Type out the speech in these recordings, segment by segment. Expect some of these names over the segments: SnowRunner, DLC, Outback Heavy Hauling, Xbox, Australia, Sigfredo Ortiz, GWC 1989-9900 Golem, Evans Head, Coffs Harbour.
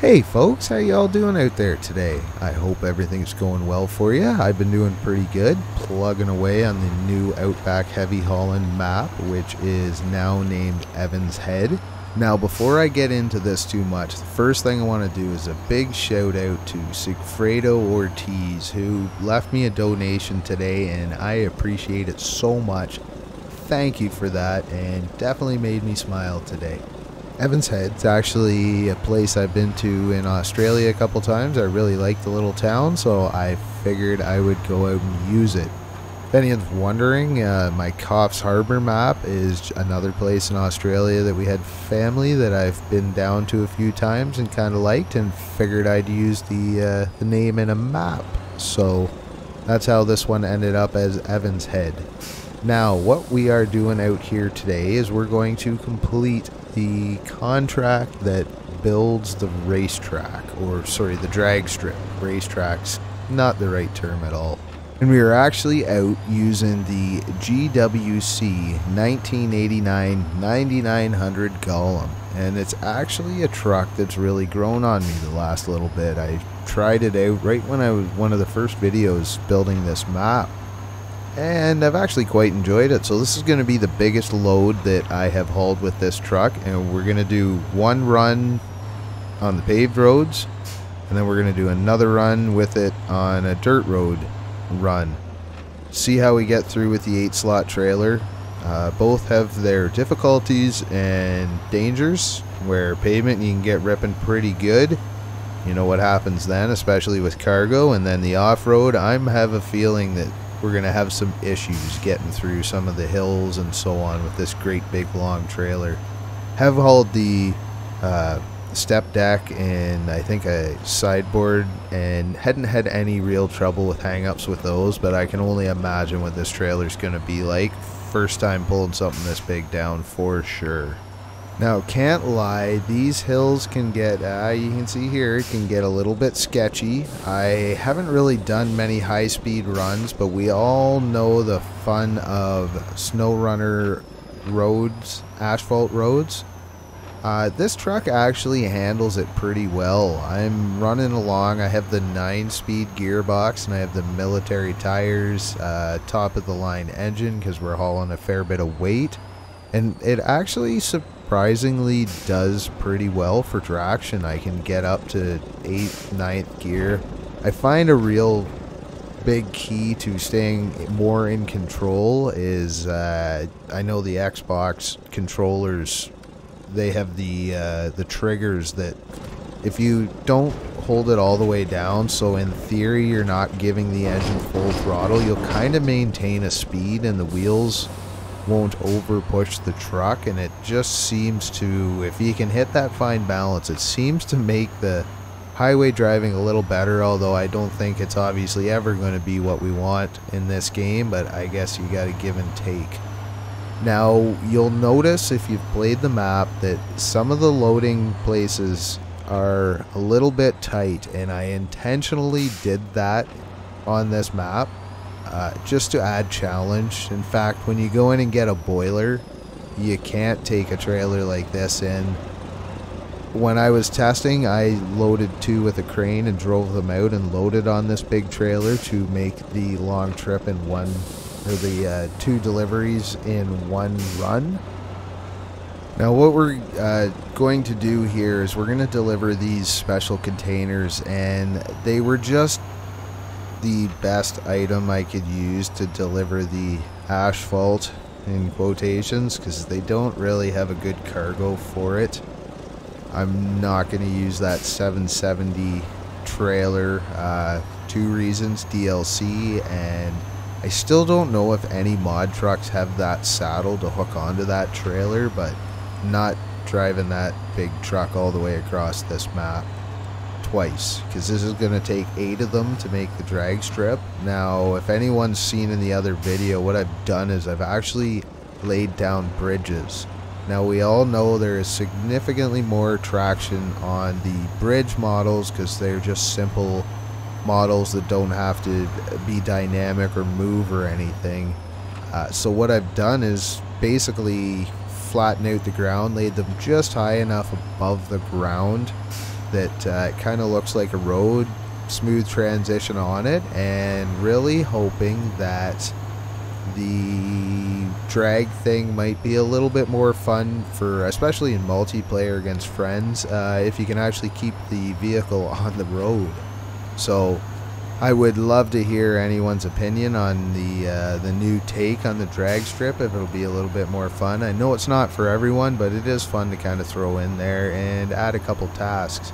Hey folks, how y'all doing out there today? I hope everything's going well for you. I've been doing pretty good, plugging away on the new Outback Heavy Hauling map, which is now named Evans Head. Now before I get into this too much, the first thing I want to do is a big shout out to Sigfredo Ortiz, who left me a donation today, and I appreciate it so much. Thank you for that, and definitely made me smile today. Evans Head's actually a place I've been to in Australia a couple times. I really like the little town, so I figured I would go out and use it. If anyone's wondering, my Coffs Harbour map is another place in Australia that we had family that I've been down to a few times and kind of liked, and figured I'd use the name in a map. So that's how this one ended up as Evans Head. Now what we are doing out here today is we're going to complete the contract that builds the racetrack, or sorry, the drag strip. Racetrack's not the right term at all. And we are actually out using the GWC 1989-9900 Golem. And it's actually a truck that's really grown on me the last little bit. I tried it out right when I was one of the first videos building this map, and I've actually quite enjoyed it. So this is going to be the biggest load that I have hauled with this truck, and we're going to do one run on the paved roads, and then we're going to do another run with it on a dirt road run. See how we get through with the 8-slot trailer. Both have their difficulties and dangers. Where pavement, you can get ripping pretty good. You know what happens then, especially with cargo, and then the off-road. I have a feeling that we're going to have some issues getting through some of the hills and so on with this great big long trailer. Have hauled the step deck and I think a sideboard, and hadn't had any real trouble with hang-ups with those, but I can only imagine what this trailer's going to be like. First time pulling something this big down for sure. Now, can't lie, these hills can get, you can see here, it can get a little bit sketchy. I haven't really done many high-speed runs, but we all know the fun of SnowRunner roads, asphalt roads. This truck actually handles it pretty well. I'm running along, I have the 9-speed gearbox, and I have the military tires, top-of-the-line engine, because we're hauling a fair bit of weight. And it actually surprisingly does pretty well for traction. I can get up to 8th, 9th gear. I find a real big key to staying more in control is, I know the Xbox controllers, they have the triggers that if you don't hold it all the way down, so in theory you're not giving the engine full throttle, you'll kind of maintain a speed and the wheels won't over push the truck, and it just seems to, if you can hit that fine balance, it seems to make the highway driving a little better, although I don't think it's obviously ever going to be what we want in this game, but I guess you got to give and take. Now you'll notice if you've played the map that some of the loading places are a little bit tight, and I intentionally did that on this map. Just to add challenge. In fact, when you go in and get a boiler, you can't take a trailer like this in. When I was testing, I loaded 2 with a crane and drove them out and loaded on this big trailer to make the long trip in one, or the 2 deliveries in one run. Now what we're going to do here is we're going to deliver these special containers, and they were just the best item I could use to deliver the asphalt in quotations, because they don't really have a good cargo for it. I'm not going to use that 770 trailer, 2 reasons, DLC, and I still don't know if any mod trucks have that saddle to hook onto that trailer, but not driving that big truck all the way across this map twice, because this is going to take 8 of them to make the drag strip. Now if anyone's seen in the other video, what I've done is I've actually laid down bridges. Now we all know there is significantly more traction on the bridge models, because they're just simple models that don't have to be dynamic or move or anything. So what I've done is basically flattened out the ground, laid them just high enough above the ground that kind of looks like a road, smooth transition on it, and really hoping that the drag thing might be a little bit more fun for, especially in multiplayer against friends, if you can actually keep the vehicle on the road. So I would love to hear anyone's opinion on the new take on the drag strip, if it'll be a little bit more fun. I know it's not for everyone, but it is fun to kind of throw in there and add a couple tasks.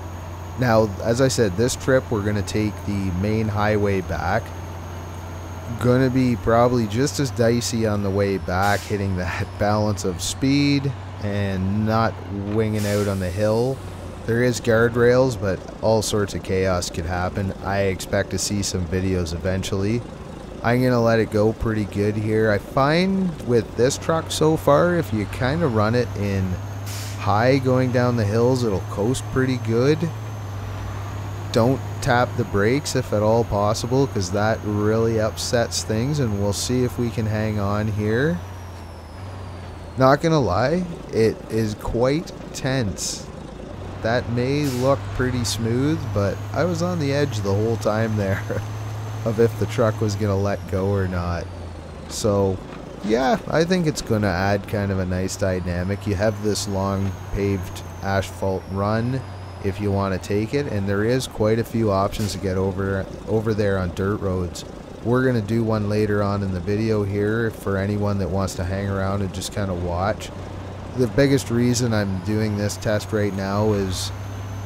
Now, as I said, this trip we're going to take the main highway back. Going to be probably just as dicey on the way back, hitting that balance of speed and not winging out on the hill. There is guardrails, but all sorts of chaos could happen. I expect to see some videos eventually. I'm going to let it go pretty good here. I find with this truck so far, if you kind of run it in high going down the hills, it'll coast pretty good. Don't tap the brakes if at all possible, because that really upsets things, and we'll see if we can hang on here. Not going to lie, it is quite tense. That may look pretty smooth, but I was on the edge the whole time there of if the truck was going to let go or not. So yeah, I think it's going to add kind of a nice dynamic. You have this long paved asphalt run if you want to take it, and there is quite a few options to get over there on dirt roads. We're going to do one later on in the video here for anyone that wants to hang around and just kind of watch. The biggest reason I'm doing this test right now is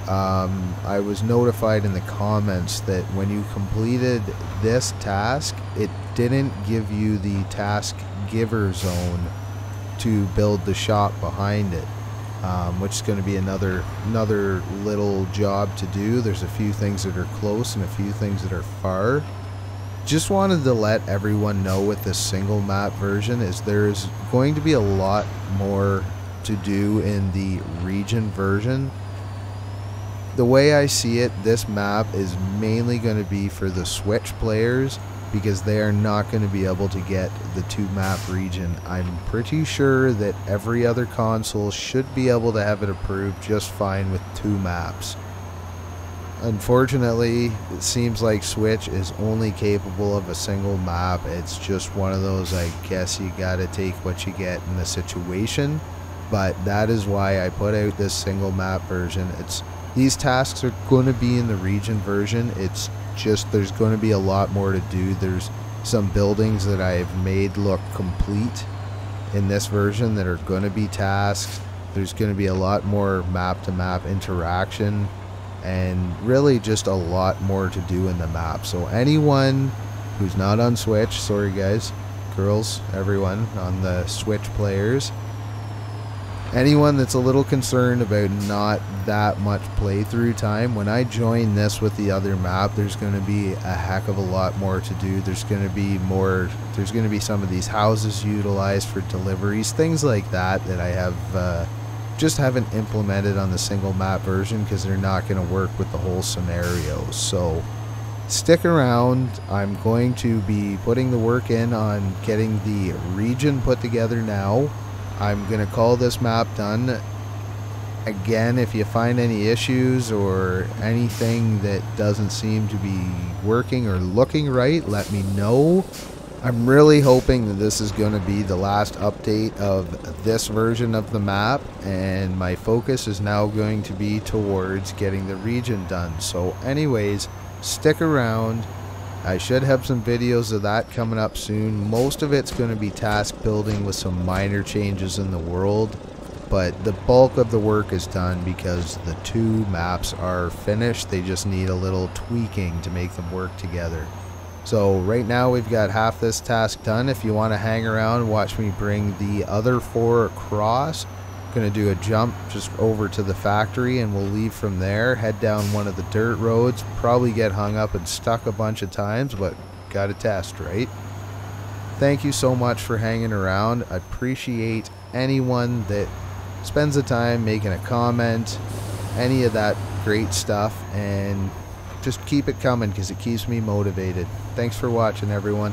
I was notified in the comments that when you completed this task, it didn't give you the task giver zone to build the shop behind it, which is going to be another little job to do. There's a few things that are close and a few things that are far. Just wanted to let everyone know with this single map version is there's going to be a lot more to do in the region version. The way I see it, this map is mainly going to be for the Switch players, because they are not going to be able to get the 2-map region. I'm pretty sure that every other console should be able to have it approved just fine with 2 maps. Unfortunately, it seems like Switch is only capable of a single map. It's just one of those, I guess you gotta take what you get in the situation. But that is why I put out this single map version. These tasks are going to be in the region version. It's just there's going to be a lot more to do. There's some buildings that I've made look complete in this version that are going to be tasks. There's going to be a lot more map-to-map interaction, and really just a lot more to do in the map. So anyone who's not on Switch, sorry guys, girls, everyone on the Switch players, anyone that's a little concerned about not that much playthrough time, when I join this with the other map, there's going to be a heck of a lot more to do. There's going to be some of these houses utilized for deliveries, things like that, that I have just haven't implemented on the single map version because they're not going to work with the whole scenario. So stick around. I'm going to be putting the work in on getting the region put together now. I'm going to call this map done. Again, if you find any issues or anything that doesn't seem to be working or looking right, let me know. I'm really hoping that this is going to be the last update of this version of the map, and my focus is now going to be towards getting the region done. So anyways, stick around. I should have some videos of that coming up soon. Most of it's going to be task building with some minor changes in the world, but the bulk of the work is done because the 2 maps are finished. They just need a little tweaking to make them work together. So right now we've got half this task done. If you want to hang around, watch me bring the other 4 across. I'm going to do a jump just over to the factory, and we'll leave from there, head down one of the dirt roads, probably get hung up and stuck a bunch of times, but got to test, right? Thank you so much for hanging around. I appreciate anyone that spends the time making a comment, any of that great stuff, and just keep it coming because it keeps me motivated. Thanks for watching, everyone.